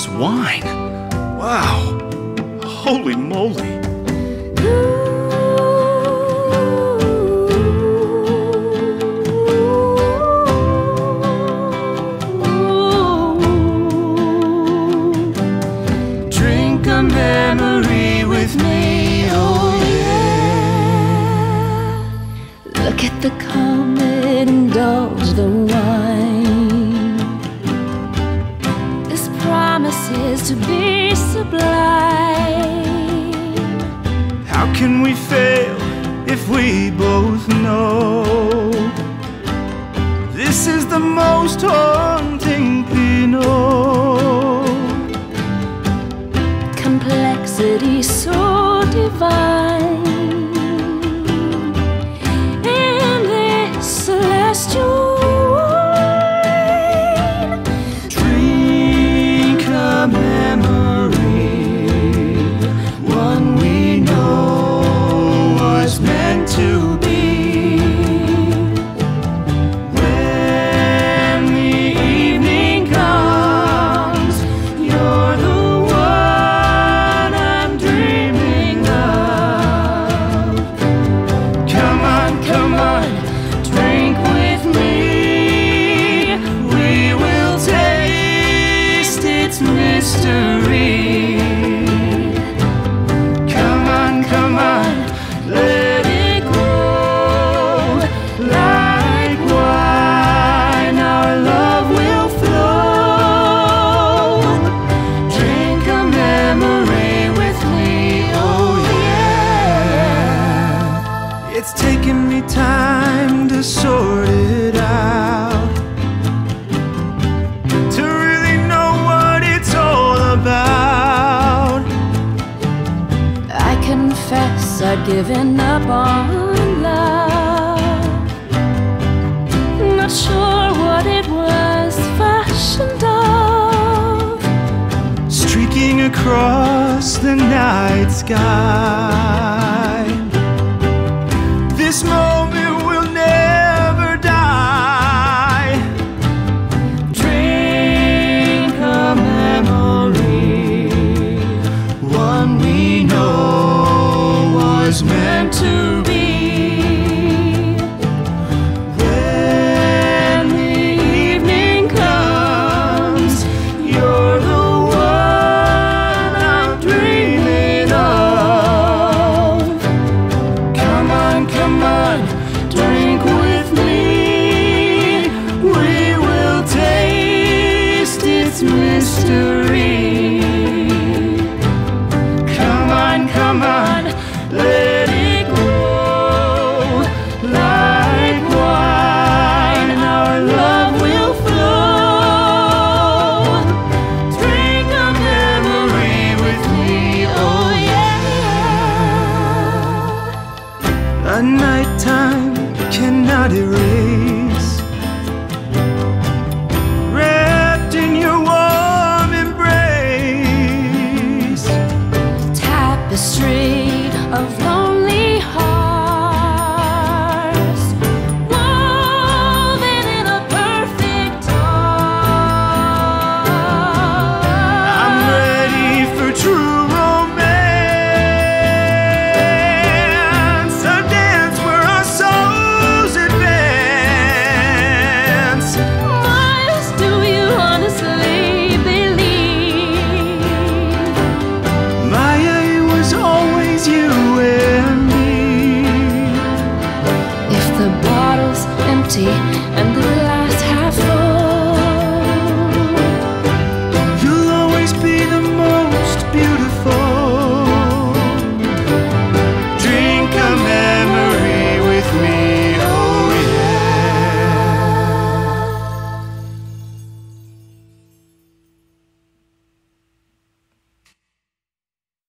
is wine. Wow. Holy moly. Drink a memory with me, oh yeah. Look at the comet, indulge the wine. This promise is to be sublime. How can we fail if we both know this is the most haunting Pinot? Complexity so divine in this celestial wine. Drink a memory, one we know meant to be. When the evening comes, you're the one I'm dreaming of. Come on, come on, drink with me. We will taste its mystery. Come on, come on. It's taken me time to sort it out, to really know what it's all about. I confess I'd given up on love, not sure what it was fashioned of. Streaking across the night sky, this moment will never die. Drink a memory, one we know was meant to be. Mystery. Come on, come on, let it grow. Like wine, our love will flow. Drink a memory with me, oh yeah. A nighttime cannot erase. Of lonely hearts, woven in a perfect heart. I'm ready for true romance, a dance where our souls advance. What do you honestly believe? Maya was always you. And the